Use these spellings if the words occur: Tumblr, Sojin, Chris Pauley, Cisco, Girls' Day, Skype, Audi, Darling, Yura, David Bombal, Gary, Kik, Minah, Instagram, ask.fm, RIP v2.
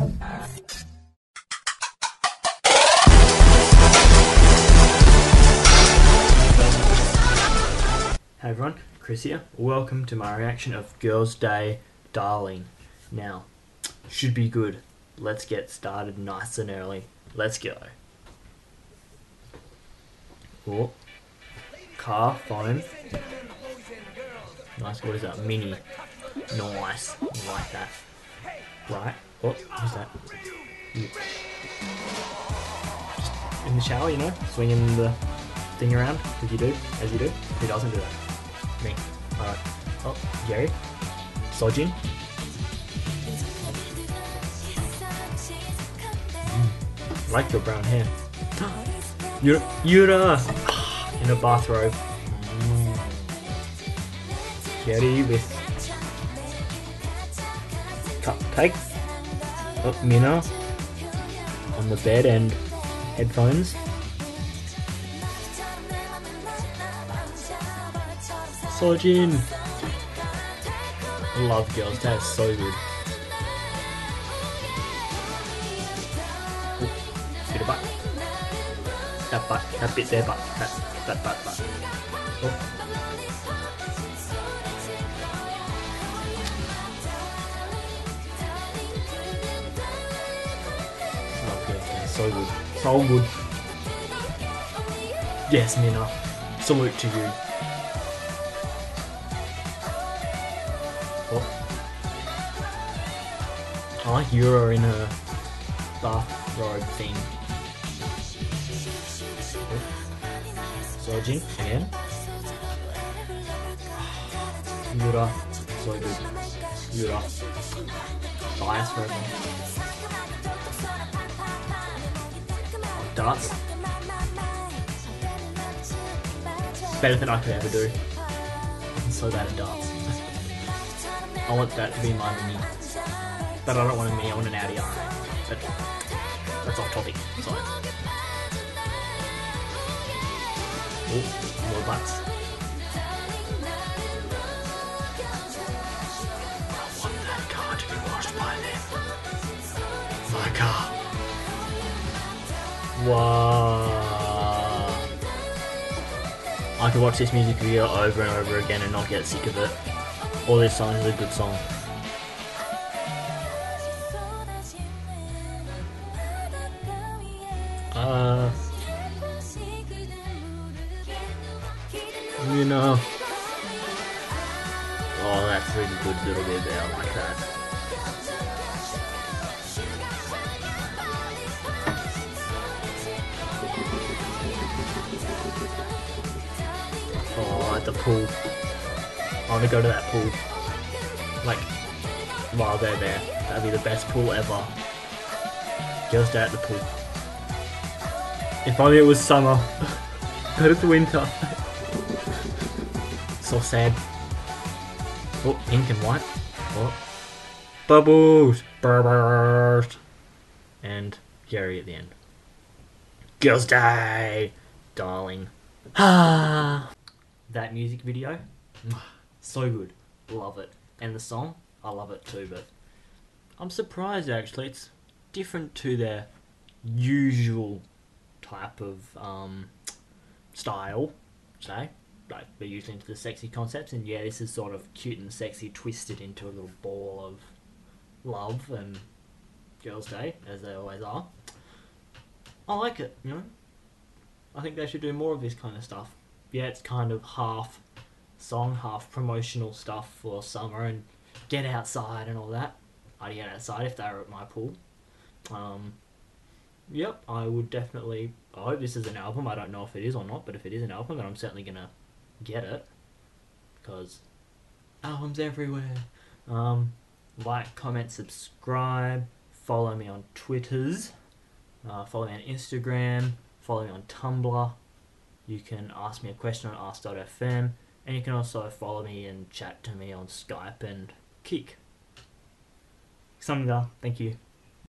Hey everyone, Chris here. Welcome to my reaction of Girls' Day, Darling. Now, should be good. Let's get started nice and early. Let's go. Oh, car, phone. Nice, what is that? Mini. Nice, I like that. Right, oh, who's that? Yeah. In the shower, you know, swinging the thing around, if you do, as you do. Who doesn't do that? Me. Alright. Oh, Gary. Sojin. I like your brown hair. Yura! In a bathrobe. Gary with cupcake. Oh, Minah on the bed and headphones. Sojin. I love Girls' Day, that's so good. Ooh, bit of butt. That butt, that bit there, butt. That butt, butt. Oh. So good. So good. Yes, Minah. Salute to you. Oh. I like Yura in her bathrobe thing. Oh. Sojin again. Yura. So good. Yura. Bias for everyone. Darts. Better than I could ever do. I'm so bad at darts. I want that to be my mini. But I don't want a mini, I want an Audi R. But that's off topic. Sorry. Oh, more butts. I want that car to be washed by them. My car. Wow. I could watch this music video over and over again and not get sick of it. All this song is a good song. You know. Oh, that's really good little bit there, I like that. Oh, at the pool. I want to go to that pool. Like, while they're there. That'd be the best pool ever. Girls' Day at the pool. If only it was summer. But it's winter. So sad. Oh, pink and white. Oh. Bubbles! Burst. And Gary at the end. Girls' Day! Darling. Ah. That music video, so good, love it. And the song, I love it too, but I'm surprised actually, it's different to their usual type of style, say. Like, they're usually into the sexy concepts, and yeah, this is sort of cute and sexy, twisted into a little ball of love and Girls' Day, as they always are. I like it, you know? I think they should do more of this kind of stuff. Yeah, it's kind of half song, half promotional stuff for summer and get outside and all that. I'd get outside if they were at my pool. Yep, I would definitely... I hope this is an album. I don't know if it is or not, but if it is an album, then I'm certainly going to get it. Because albums everywhere. Like, comment, subscribe. Follow me on Twitters. Follow me on Instagram. Follow me on Tumblr. You can ask me a question on ask.fm, and you can also follow me and chat to me on Skype and Kik. Samga, thank you.